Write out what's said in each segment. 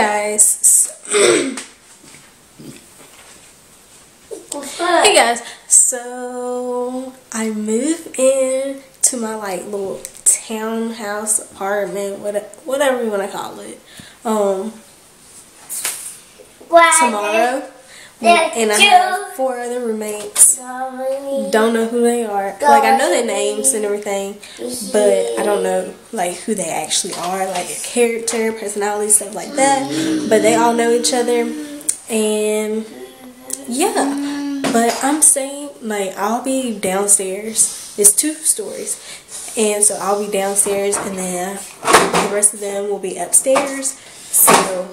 Hey guys, so I moved in to my like little townhouse apartment, whatever you want to call it, tomorrow. And I have 4 other roommates. Don't know who they are. Like, I know their names and everything, but I don't know like who they actually are, like their character, personality, stuff like that. But they all know each other, and yeah. But I'm saying, like, I'll be downstairs. It's 2 stories, and so I'll be downstairs, and then the rest of them will be upstairs. So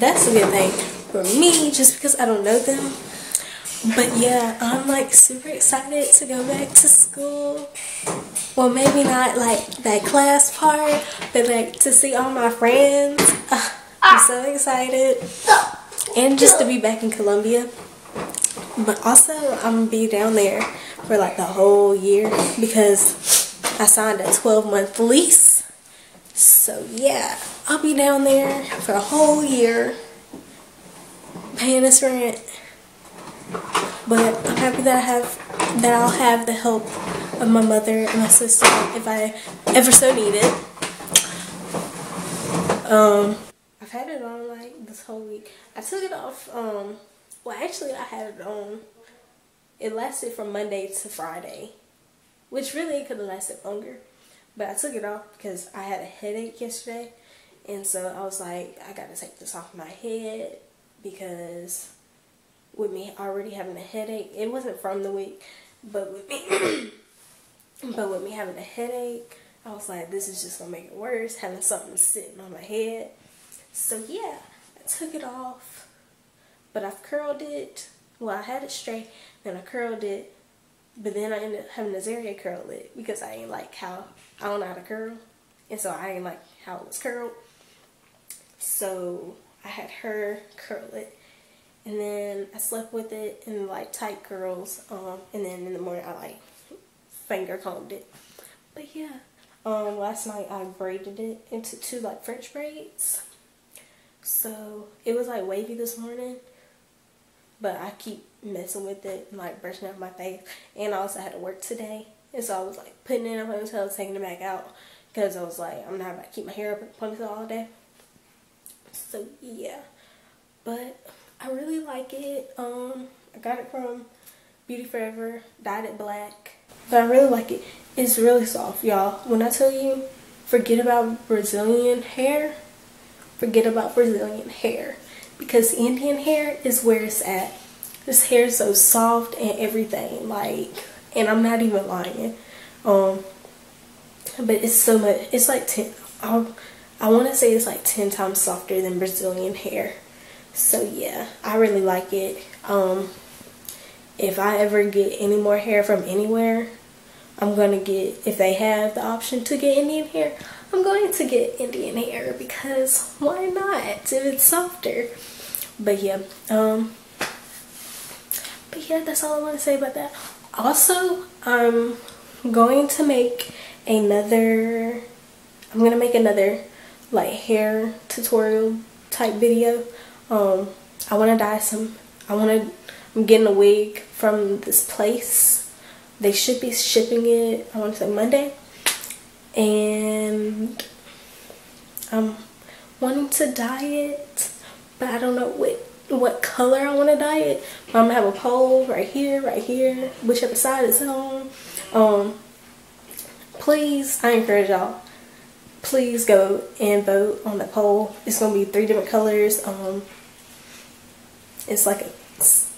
that's a good thing for me, just because I don't know them. But yeah, I'm like super excited to go back to school. Well, maybe not like that class part, but like to see all my friends. I'm so excited, and just to be back in Columbia. But also, I'm gonna be down there for like the whole year, because I signed a 12-month lease. So yeah, I'll be down there for a whole year, paying this rent. But I'm happy that I'll have the help of my mother and my sister if I ever so need it. I've had it on like this whole week. I took it off. Well, actually, I had it on. It lasted from Monday to Friday, which really could have lasted longer. But I took it off because I had a headache yesterday, and so I was like, I gotta take this off my head, because with me already having a headache, it wasn't from the week, but with me having a headache, I was like, this is just gonna make it worse, having something sitting on my head. So yeah, I took it off, but I've curled it. Well, I had it straight, then I curled it, but then I ended up having Azaria curl it, because I ain't like how, I don't know how to curl, and so I ain't like how it was curled. So I had her curl it, and then I slept with it in like tight curls, and then in the morning I like finger combed it. But yeah, last night I braided it into 2 like French braids, so it was like wavy this morning, but I keep messing with it and like brushing out my face, and I also had to work today, and so I was like putting it in a ponytail, taking it back out, because I was like, I'm not about to keep my hair up in a ponytail all day. So yeah, but I really like it. I got it from Beauty Forever, dyed it black, but I really like it. It's really soft, y'all. When I tell you, forget about Brazilian hair, forget about Brazilian hair, because Indian hair is where it's at. This hair is so soft and everything, like, and I'm not even lying. But it's so much, it's like 10, I want to say it's like 10 times softer than Brazilian hair. So yeah, I really like it. If I ever get any more hair from anywhere, I'm going to get, if they have the option to get Indian hair, I'm going to get Indian hair, because why not, if it's softer. But yeah, that's all I want to say about that. Also, I'm going to make another, like hair tutorial type video. I want to dye some, I'm getting a wig from this place. They should be shipping it, I want to say Monday, and I'm wanting to dye it, but I don't know what color I want to dye it. I'm gonna have a poll right here, whichever side it's on. Please, I encourage y'all, please go and vote on the poll. It's gonna be 3 different colors. It's like a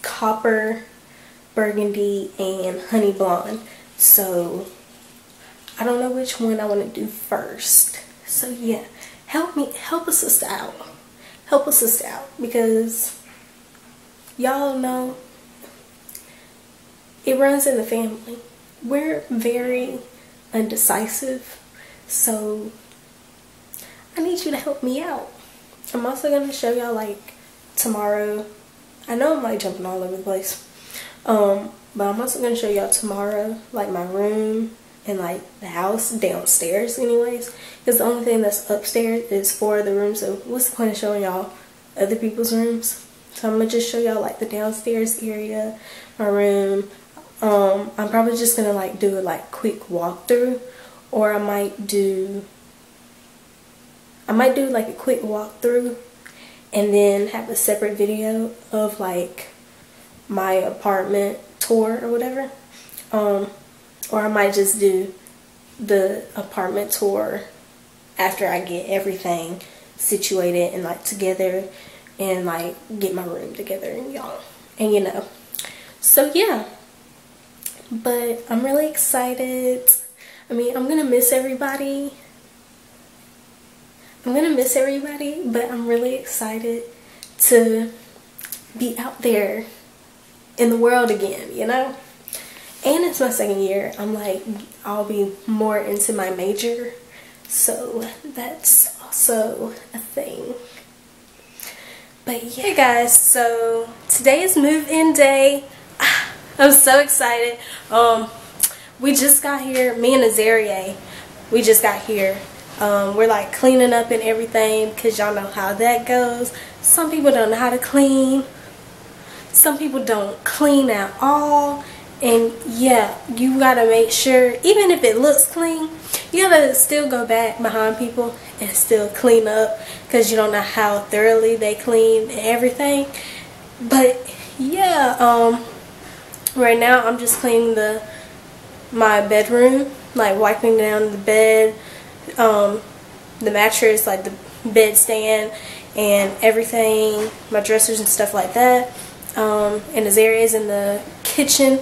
copper, burgundy, and honey blonde. So I don't know which one I want to do first. So yeah, help a sister out. Help a sister out, because y'all know it runs in the family. We're very undecisive, so I need you to help me out. I'm also going to show y'all like tomorrow. I know I'm like jumping all over the place. But I'm also going to show y'all tomorrow like my room and like the house downstairs anyways, because the only thing that's upstairs is 4 of the rooms, so what's the point of showing y'all other people's rooms. So I'm gonna just show y'all like the downstairs area, my room. I'm probably just gonna like do a like quick walkthrough, or I might do like a quick walkthrough and then have a separate video of like my apartment tour or whatever. Or I might just do the apartment tour after I get everything situated and like together and like get my room together and y'all, and you know. So yeah, but I'm really excited. I mean, I'm gonna miss everybody. I'm gonna miss everybody, but I'm really excited to be out there in the world again, you know? And it's my second year. I'm like, I'll be more into my major, so that's also a thing. But yeah, hey guys, so today is move-in day. I'm so excited. We just got here, me and Azaria, we just got here. We're like cleaning up and everything, because y'all know how that goes. Some people don't know how to clean. Some people don't clean at all. And yeah, you gotta make sure, even if it looks clean, you gotta still go back behind people and still clean up, because you don't know how thoroughly they clean and everything. But yeah, right now I'm just cleaning my bedroom, like wiping down the bed, the mattress, like the bed stand and everything, my dressers and stuff like that. And Azaria's in the kitchen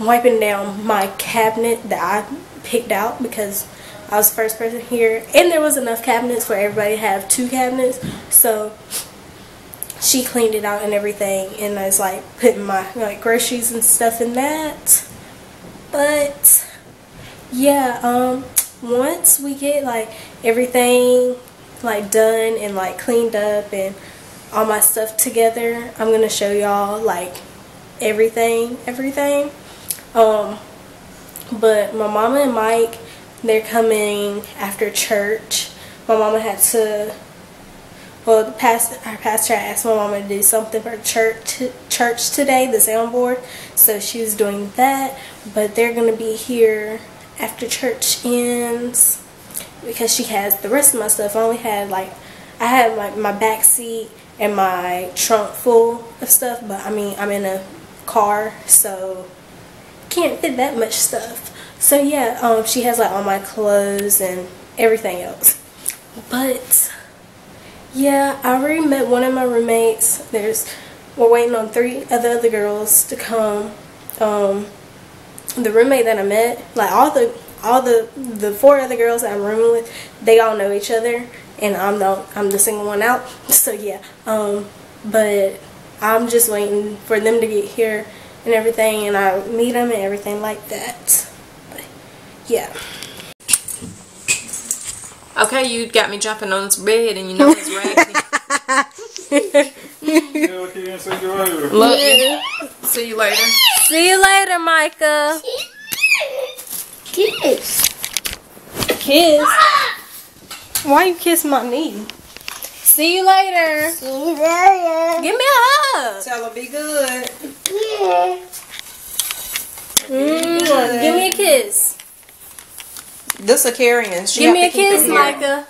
wiping down my cabinet that I picked out, because I was the first person here and there was enough cabinets where everybody had 2 cabinets, so she cleaned it out and everything, and I was like putting my like groceries and stuff in that. But yeah, once we get like everything like done and like cleaned up and all my stuff together, I'm gonna show y'all like everything. But my mama and Mike, they're coming after church. My mama had to, well, our pastor had asked my mama to do something for church today, the soundboard, so she was doing that. But they're gonna be here after church ends, because she has the rest of my stuff. I had my back seat and my trunk full of stuff, but I mean, I'm in a car, so can't fit that much stuff. So yeah, she has like all my clothes and everything else. But yeah, I already met one of my roommates. We're waiting on 3 other girls to come. The roommate that I met, like all the 4 other girls that I'm rooming with, they all know each other, and I'm the single one out. So yeah, but I'm just waiting for them to get here and everything, and I meet them and everything like that. But yeah. Okay, you got me jumping on this bed, and you know it's raggedy. Love you. See you later. See you later, Micah. Kiss. Kiss. Why you kiss my knee? See you later. See you later. Give me a hug. Tell her be good. Yeah. Good. Give me a kiss. This a Carrion. She give me a kiss, Micah.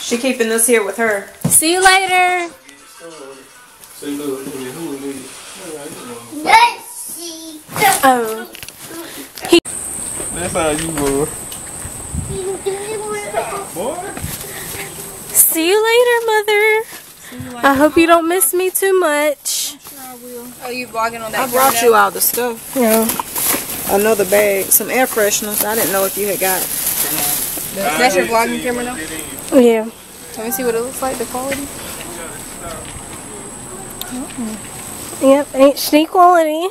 She keeping this here with her. See you later. Oh. That's how you were. See you later, Mother. See you later. I hope you don't miss me too much. I'm sure I will. Oh, you vlogging on that? I brought you all the stuff. Yeah. Another bag, some air fresheners. I didn't know if you had got it. That's your vlogging camera now? Yeah. Let me see what it looks like, the quality. Yep, HD quality.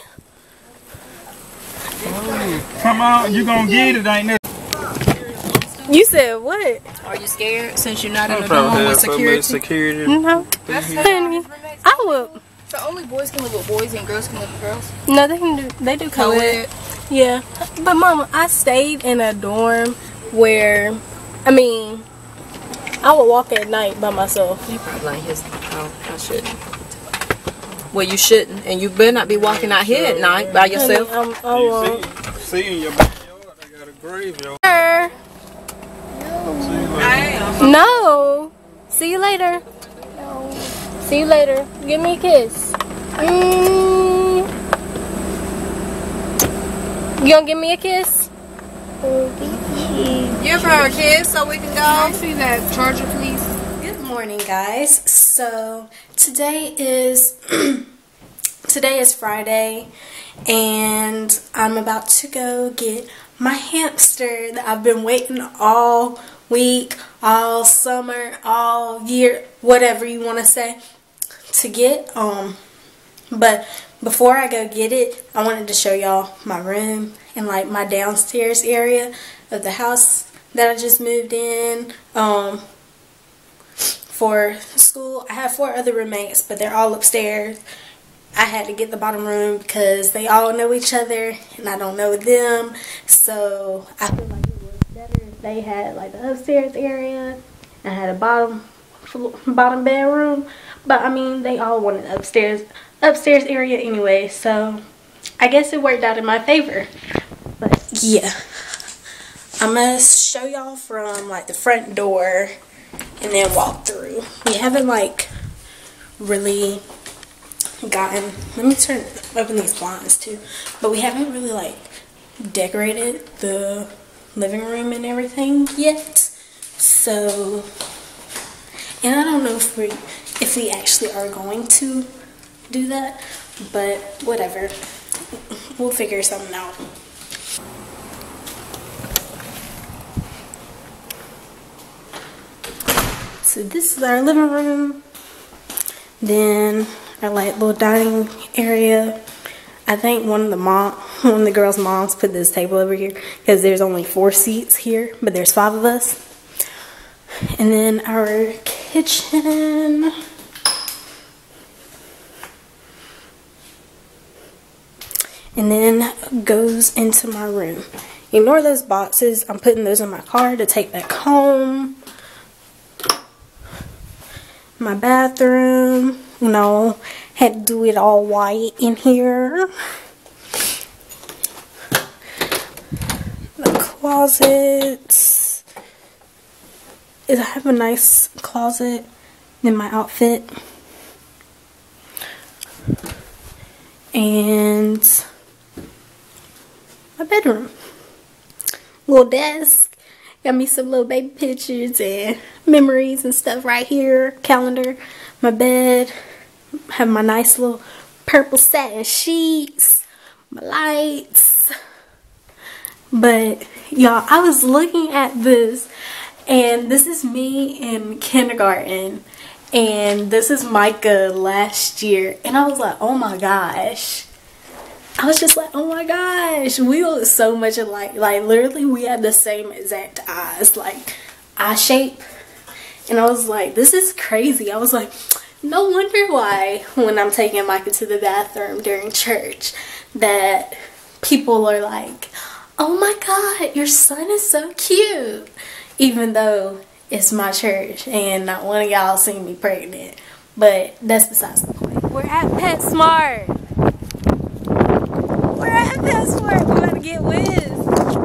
Come on, you gonna get it, ain't it? You said what? Are you scared since you're not in the room with security? No. That's I will. So only boys can live with boys and girls can live with girls? No, they can do. They do co-ed. Yeah, but Mama, I stayed in a dorm where, I mean, I would walk at night by myself. They probably like his. I shouldn't. Well, you shouldn't, and you better not be walking out here at night by yourself. See in your backyard, I got a graveyard. No. See you later. No. See you later. Give me a kiss. You gonna give me a kiss? You're for our kids, so we can go. See that charger, please. Good morning, guys. So today is Friday, and I'm about to go get my hamster that I've been waiting all week, all summer, all year, whatever you want to say, to get. But before I go get it, I wanted to show y'all my room and like my downstairs area of the house that I just moved in for school. I have 4 other roommates, but they're all upstairs. I had to get the bottom room because they all know each other and I don't know them, so I feel like it was better if they had like the upstairs area and I had a bottom bedroom. But I mean, they all wanted upstairs area anyway, so I guess it worked out in my favor. But yeah, I'm gonna show y'all from like the front door and then walk through. We haven't like really gotten, let me turn open these blinds too, but we haven't really like decorated the living room and everything yet. So, and I don't know if we actually are going to do that, but whatever, we'll figure something out. So this is our living room, then our like little dining area. I think one of the girls' moms put this table over here because there's only 4 seats here, but there's 5 of us. And then our kitchen. And then goes into my room. Ignore those boxes. I'm putting those in my car to take back home. My bathroom. You know, had to do it all white in here. The closets. I have a nice closet in my outfit. And my bedroom, little desk, got me some little baby pictures and memories and stuff right here, calendar, my bed, have my nice little purple satin sheets, my lights. But y'all, I was looking at this, and this is me in kindergarten, and this is Micah last year, and I was like, oh my gosh. I was just like, oh my gosh, we look so much alike. Like, literally, we have the same exact eyes, like, eye shape. And I was like, this is crazy. I was like, no wonder why when I'm taking Micah to the bathroom during church that people are like, oh my God, your son is so cute. Even though it's my church and not one of y'all seen me pregnant. But that's besides the point. We're at PetSmart. That's where I'm going to get with.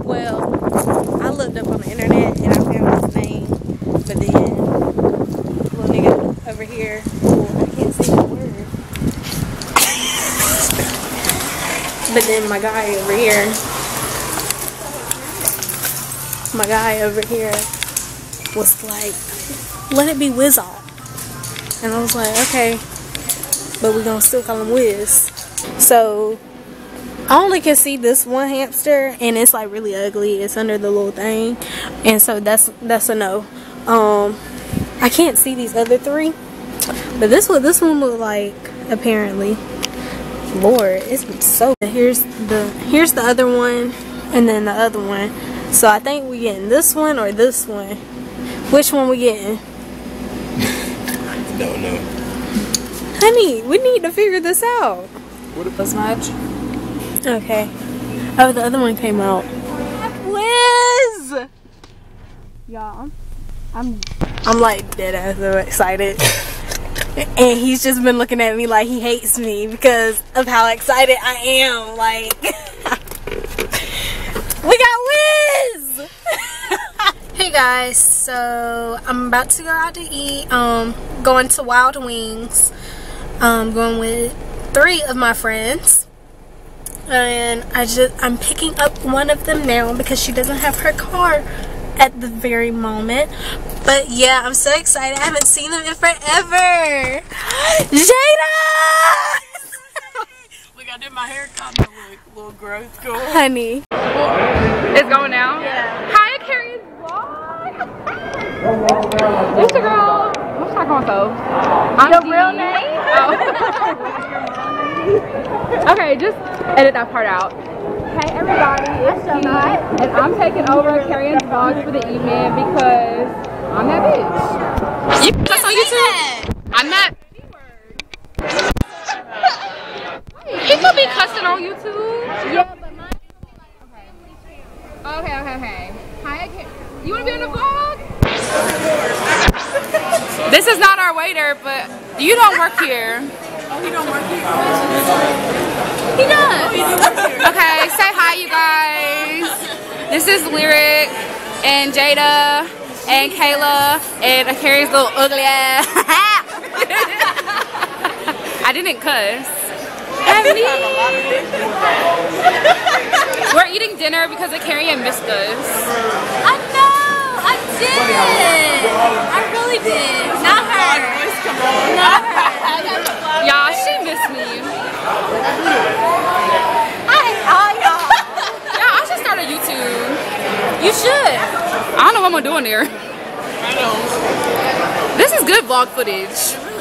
Well, I looked up on the internet and I found his name, but then little nigga over here, oh, I can't say the word. But then my guy over here was like, let it be Wizzall, and I was like, okay, but we're gonna still call him Wiz. So I only can see this one hamster, and it's like really ugly. It's under the little thing, and so that's a no. I can't see these other 3, but this one looked like, apparently. Lord, it's so. Here's the other one, and then the other one. So I think we getting this one or this one. Which one we getting? Don't know. Honey, we need to figure this out. What if that's not? Okay. Oh, the other one came out. Wiz! Y'all, I'm I'm like dead ass excited. And he's just been looking at me like he hates me because of how excited I am. Like, we got Wiz! Hey guys, so I'm about to go out to eat. Going to Wild Wings. Going with 3 of my friends. And I'm picking up one of them now because she doesn't have her car at the very moment. But yeah, I'm so excited. I haven't seen them in forever. Jada! Look, I did my hair kind of little growth school. Honey. It's going now? Yeah. Hi, Carrie's vlog. It's your girl. What's not going folks? I'm your real name? Oh. Okay, just edit that part out. Hey everybody, it's T, and I'm taking over Carrie's vlog for the evening because I'm that bitch. You can't on YouTube. I'm not. People be cussing on YouTube. Yeah, but mine will be like family channel. Okay. Hi, you wanna be on the vlog? This is not our waiter, but you don't work here. Oh, he don't work here? He does. Okay, say hi you guys. This is Lyric and Jada and Kayla and Carrie's little ugly ass. I didn't cuss. We're eating dinner because of Carrie and missed us. I know, I did. I really did. Not her. Not her. Y'all, she missed me. Yeah, I should start a YouTube. You should. I don't know what I'm doing there. I know. This is good vlog footage.